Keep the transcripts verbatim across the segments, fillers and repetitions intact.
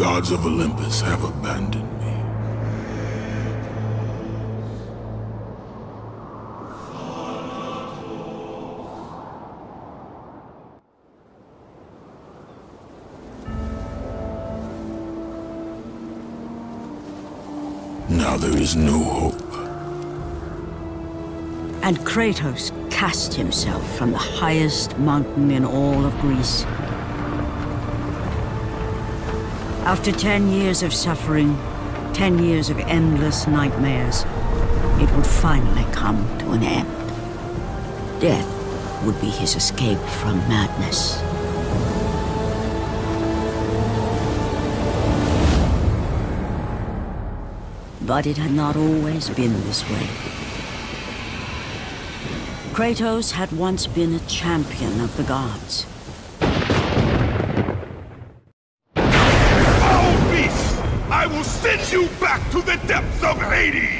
gods of Olympus have abandoned me. Now there is no hope. And Kratos cast himself from the highest mountain in all of Greece. After ten years of suffering, ten years of endless nightmares, it would finally come to an end. Death would be his escape from madness. But it had not always been this way. Kratos had once been a champion of the gods. Foul beast! I will send you back to the depths of Hades!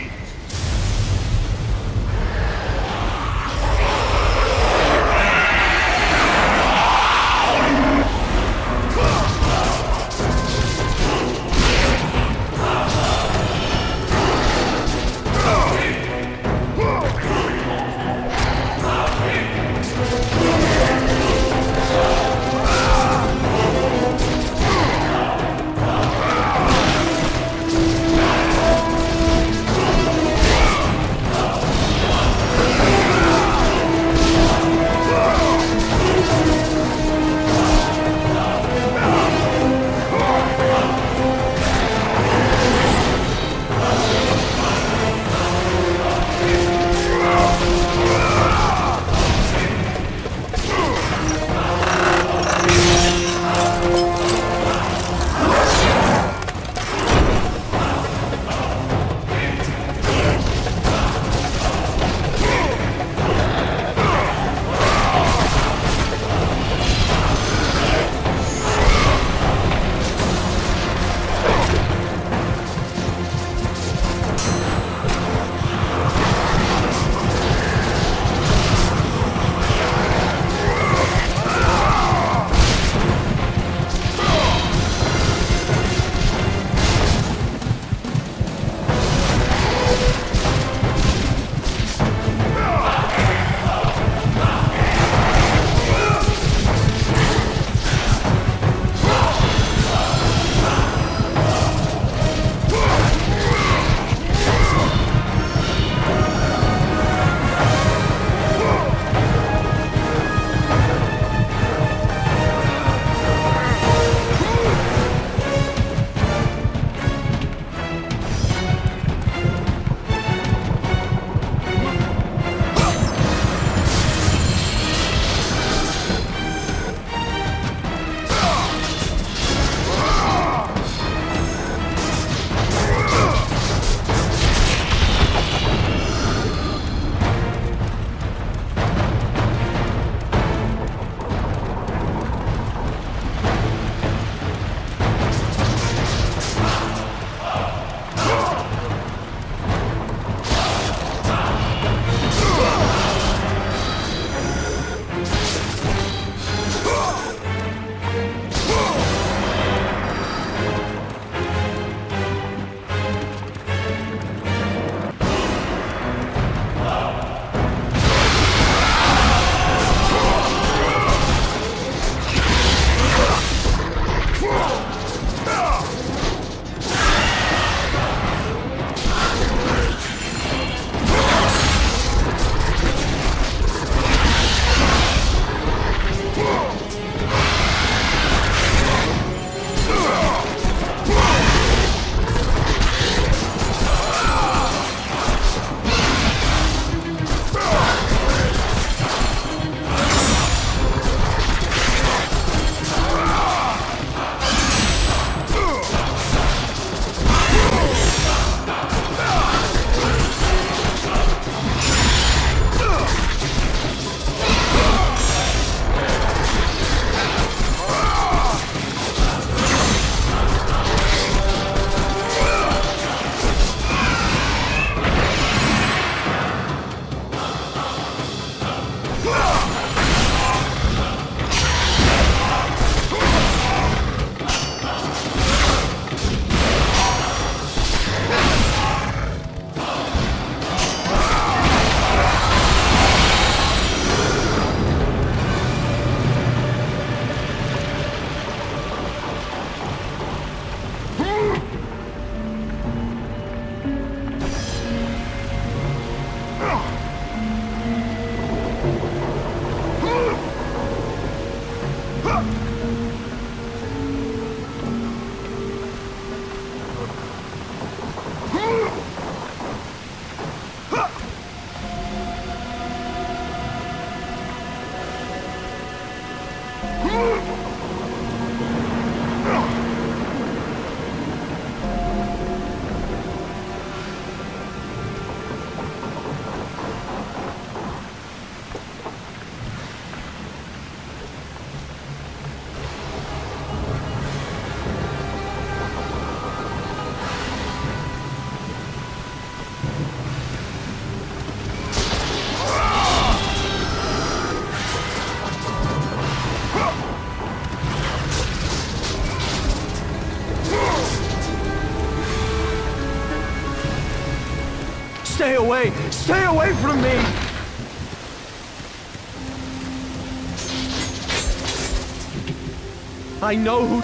Stay away! Stay away from me! I know who...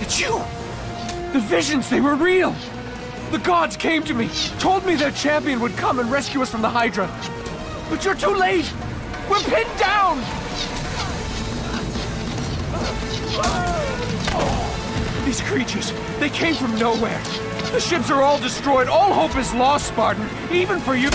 It's you! The visions, they were real! The gods came to me, told me their champion would come and rescue us from the Hydra. But you're too late! We're pinned down! Oh, these creatures, they came from nowhere. The ships are all destroyed. All hope is lost, Spartan, even for you.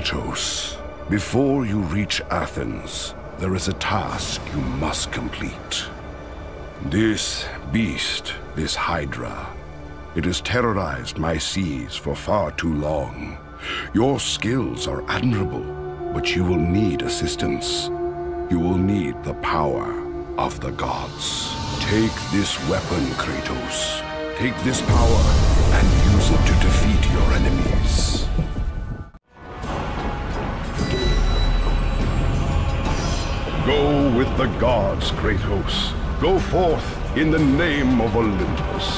Kratos, before you reach Athens, there is a task you must complete. This beast, this Hydra, it has terrorized my seas for far too long. Your skills are admirable, but you will need assistance. You will need the power of the gods. Take this weapon, Kratos. Take this power and use it to defeat your enemies. Go with the gods, Kratos. Go forth in the name of Olympus.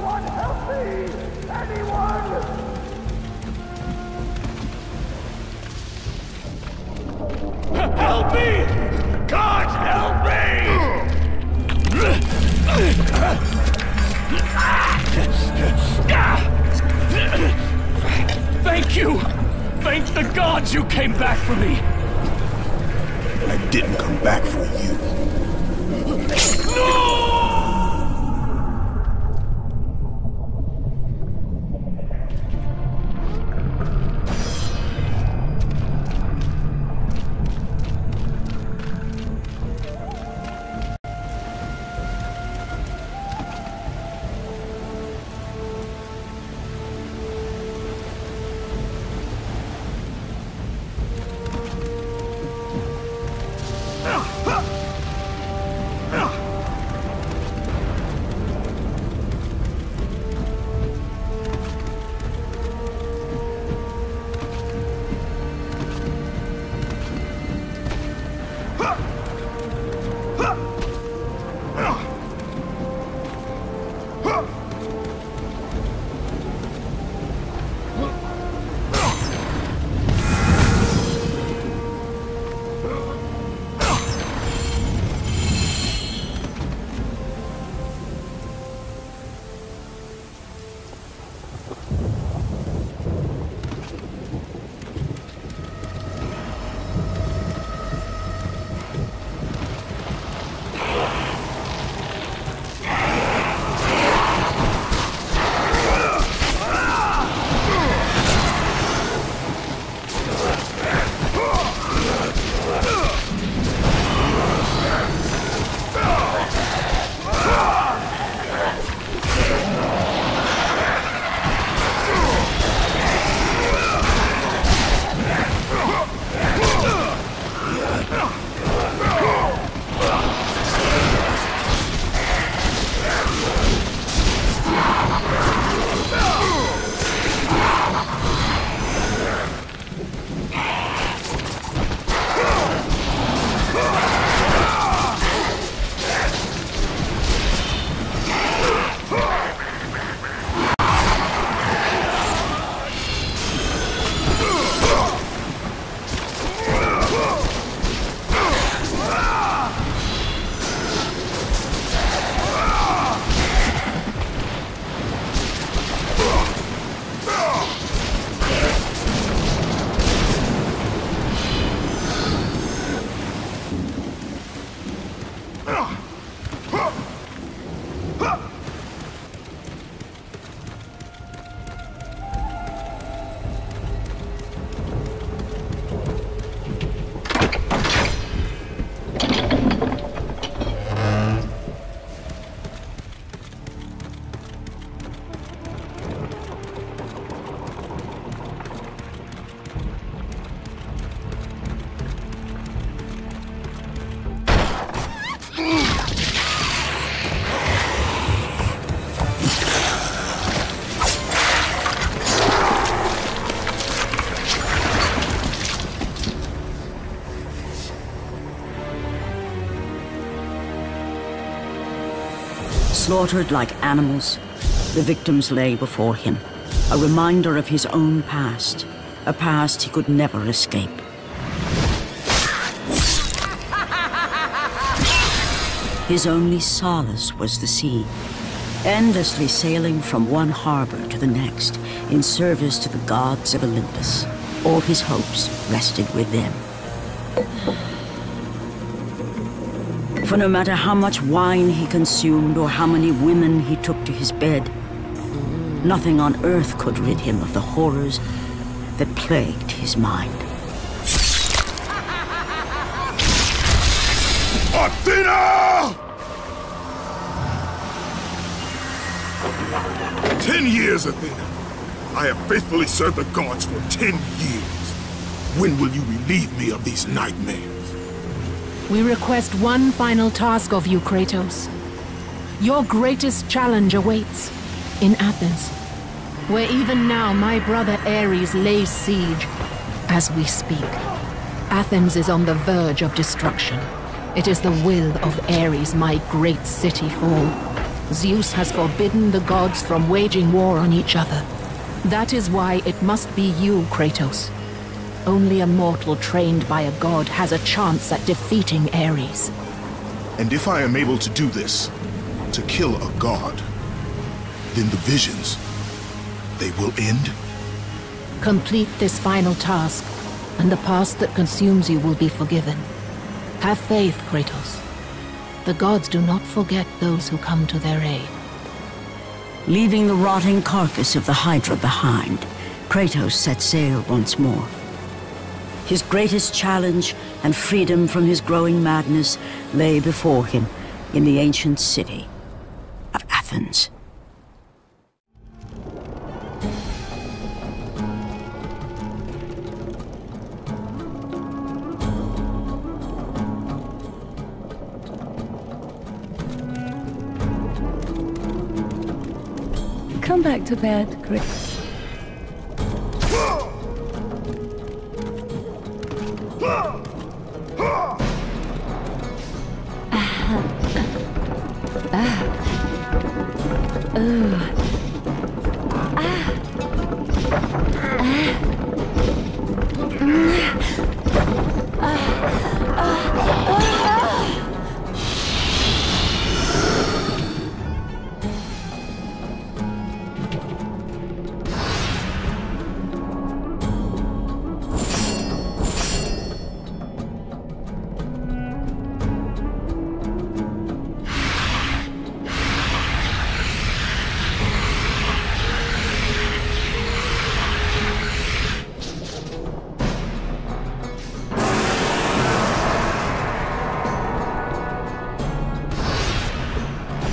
Someone help me! Anyone! Help me! God help me! Thank you! Thank the gods you came back for me! I didn't come back for you. Slaughtered like animals, the victims lay before him, a reminder of his own past, a past he could never escape. His only solace was the sea, endlessly sailing from one harbor to the next in service to the gods of Olympus. All his hopes rested with them. For no matter how much wine he consumed or how many women he took to his bed, nothing on earth could rid him of the horrors that plagued his mind. Athena! Ten years, Athena. I have faithfully served the gods for ten years. When will you relieve me of these nightmares? We request one final task of you, Kratos. Your greatest challenge awaits in Athens, where even now my brother Ares lays siege as we speak. Athens is on the verge of destruction. It is the will of Ares, my great city, fall. Zeus has forbidden the gods from waging war on each other. That is why it must be you, Kratos. Only a mortal trained by a god has a chance at defeating Ares. And if I am able to do this, to kill a god, then the visions, they will end? Complete this final task, and the past that consumes you will be forgiven. Have faith, Kratos. The gods do not forget those who come to their aid. Leaving the rotting carcass of the Hydra behind, Kratos set sail once more. His greatest challenge and freedom from his growing madness lay before him in the ancient city of Athens. Come back to bed, Chris.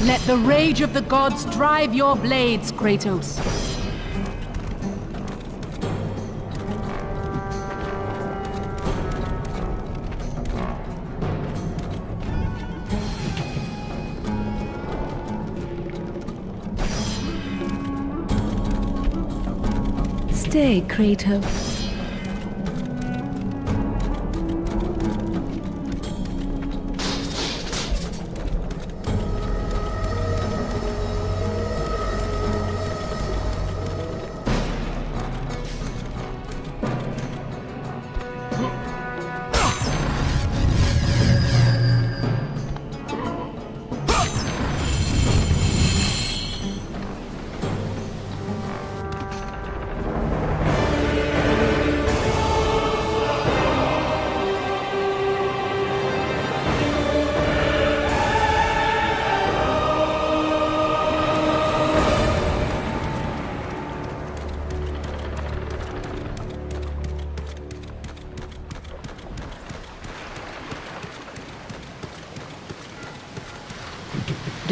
Let the rage of the gods drive your blades, Kratos. Stay, Kratos.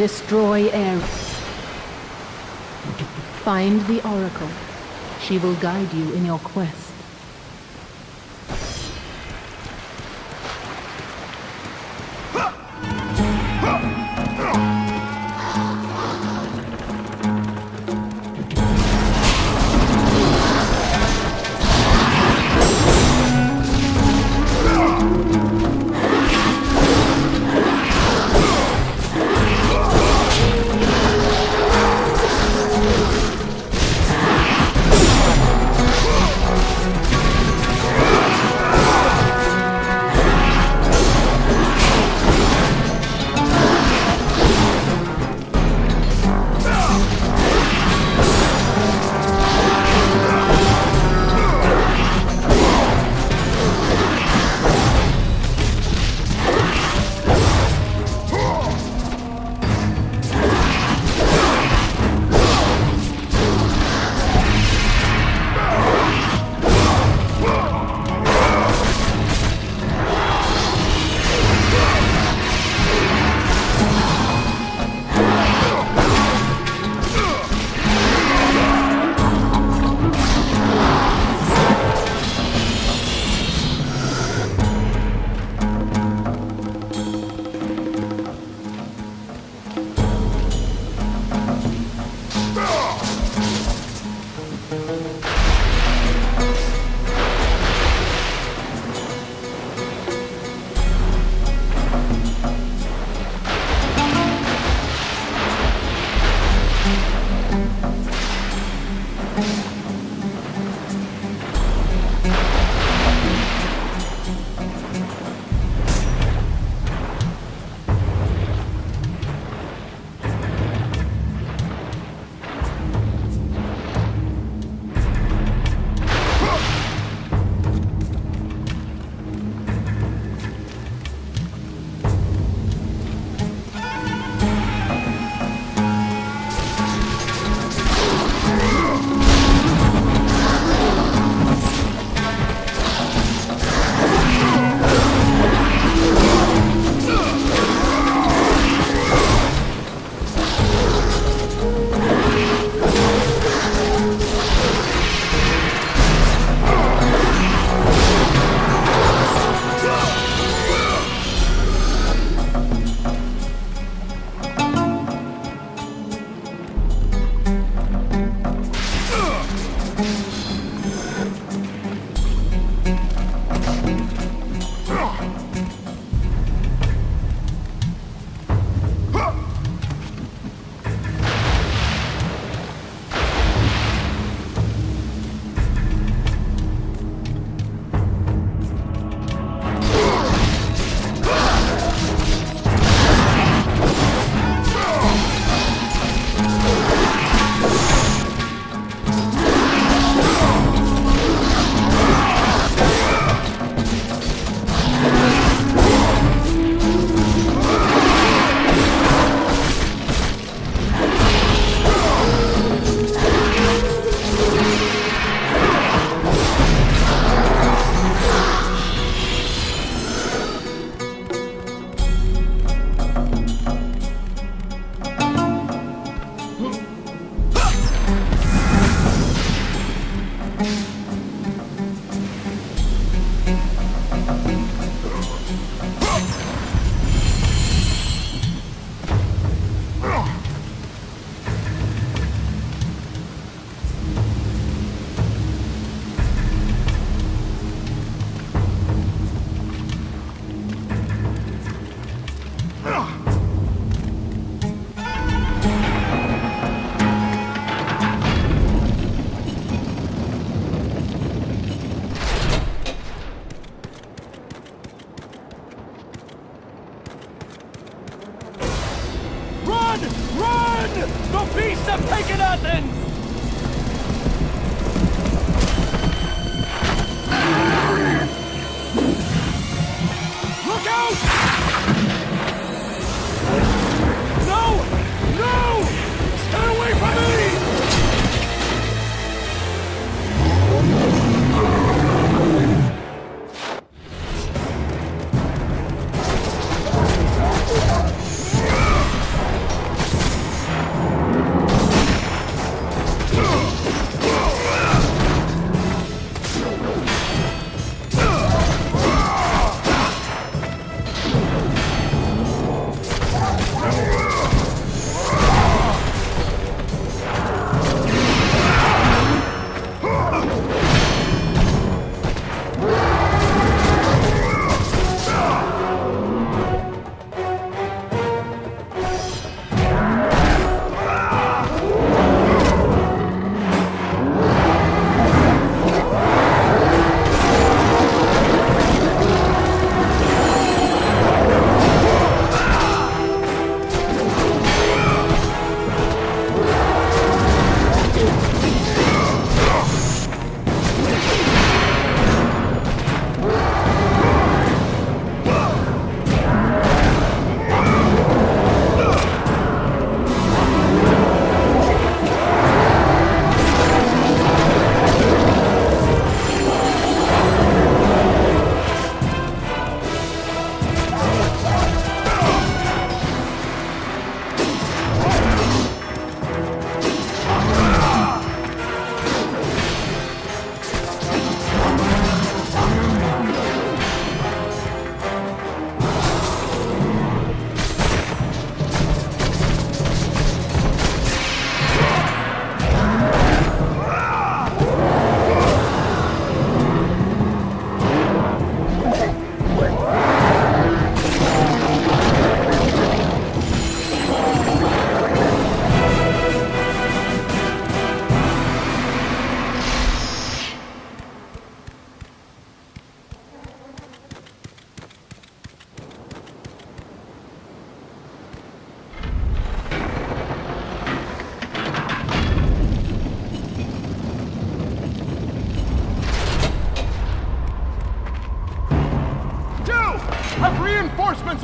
Destroy Ares. Find the Oracle. She will guide you in your quest. The beasts have taken Athens! Look out! No! No! Stay away from me!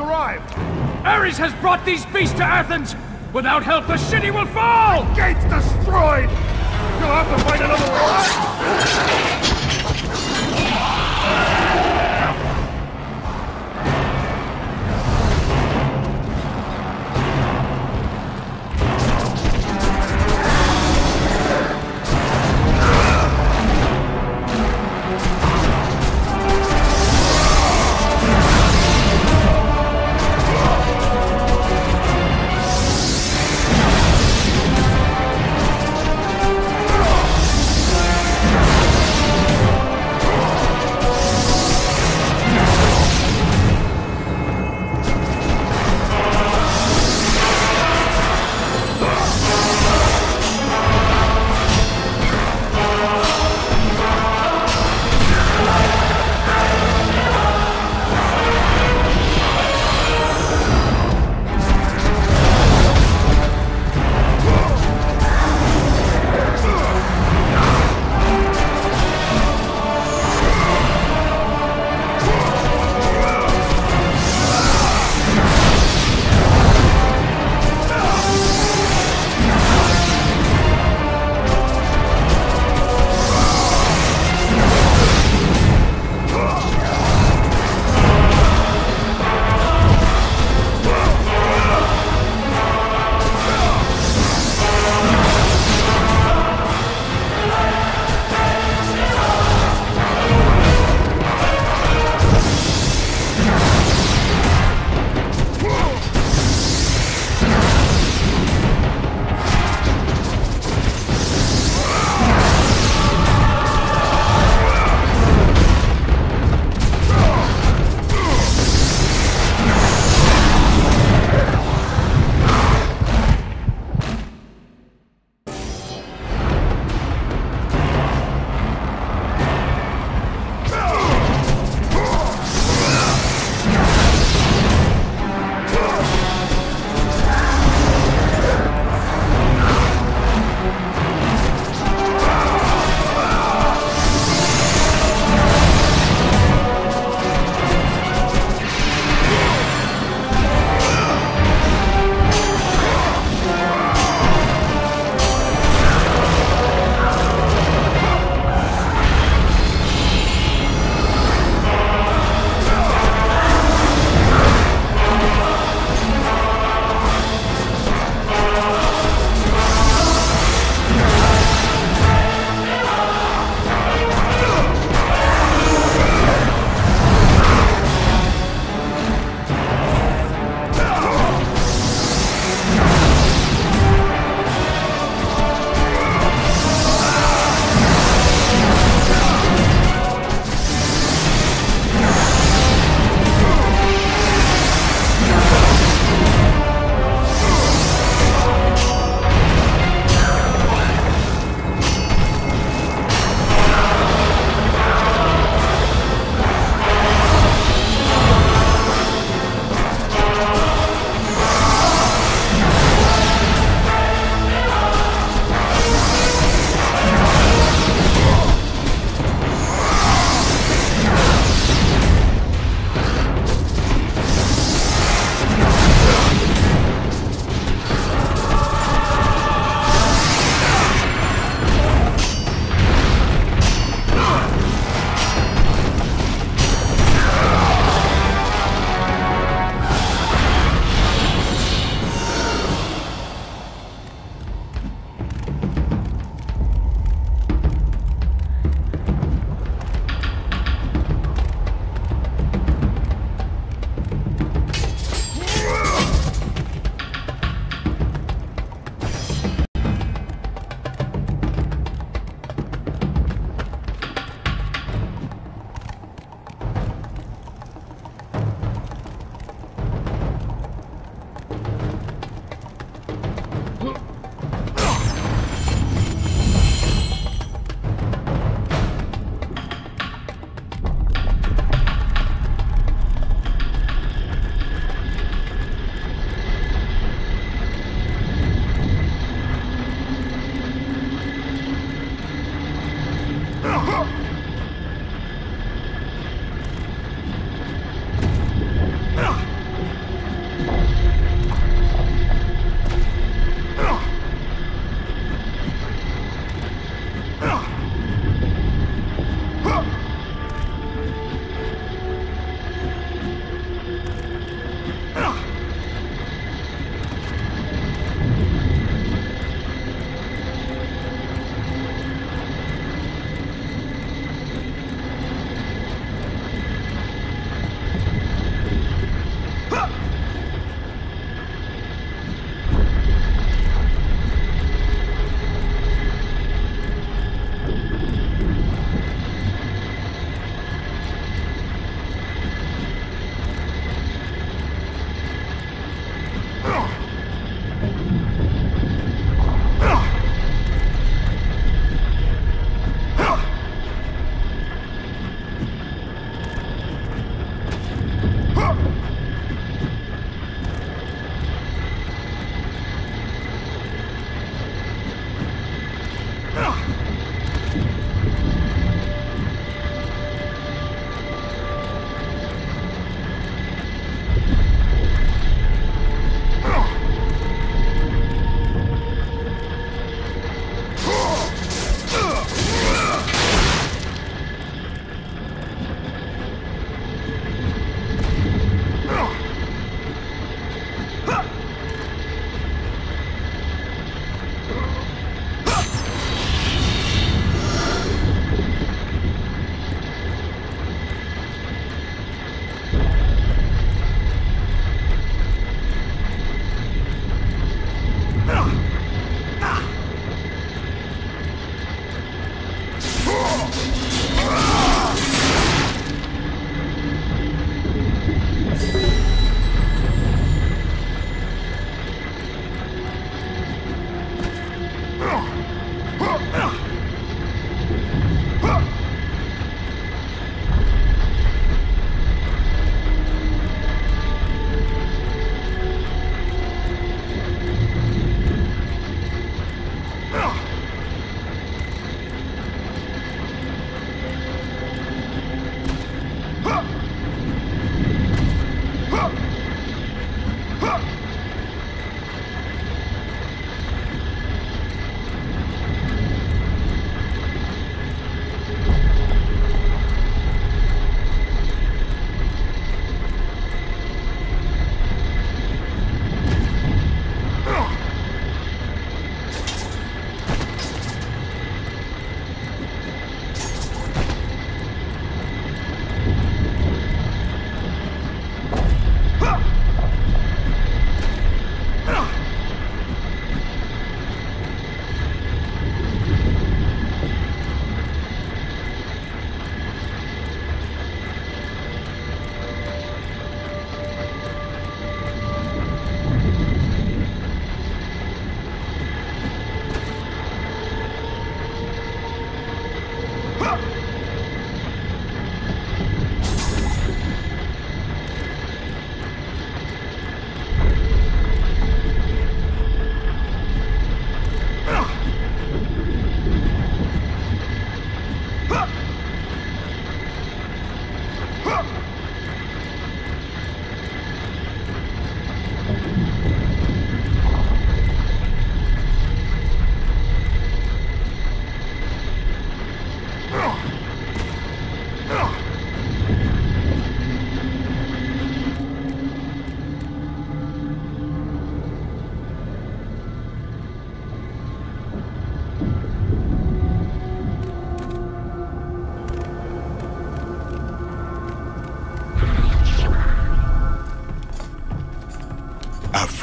Arrived. Ares has brought these beasts to Athens! Without help, the city will fall! The gate's destroyed! You'll have to fight another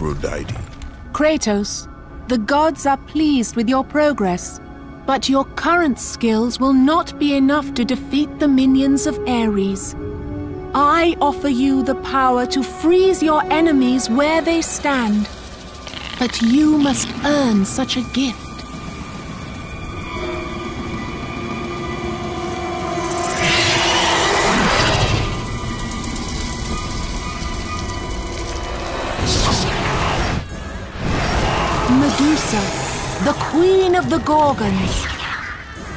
Aphrodite. Kratos, the gods are pleased with your progress, but your current skills will not be enough to defeat the minions of Ares. I offer you the power to freeze your enemies where they stand, but you must earn such a gift. The Queen of the Gorgons.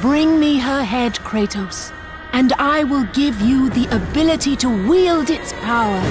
Bring me her head, Kratos, and I will give you the ability to wield its power.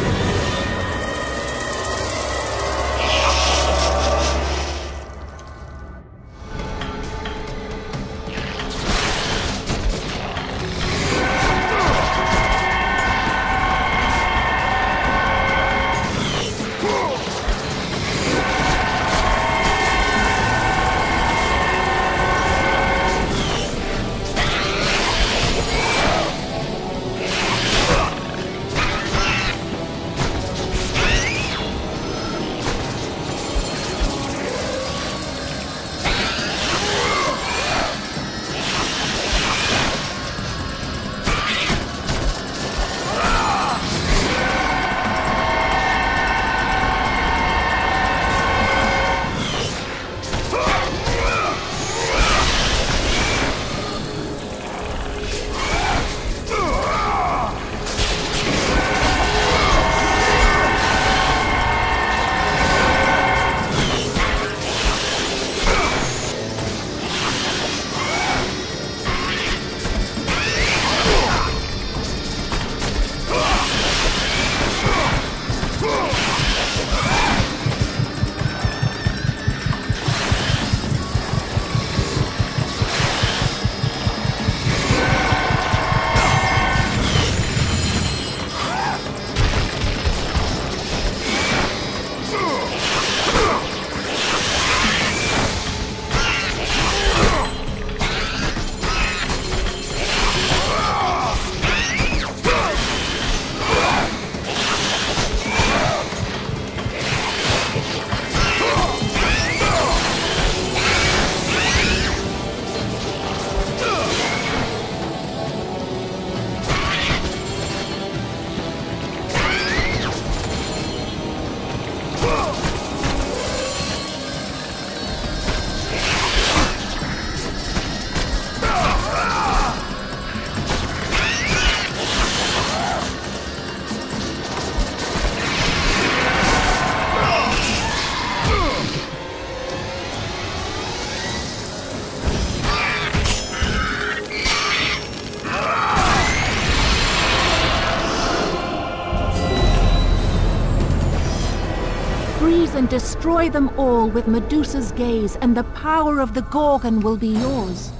And destroy them all with Medusa's gaze, and the power of the Gorgon will be yours.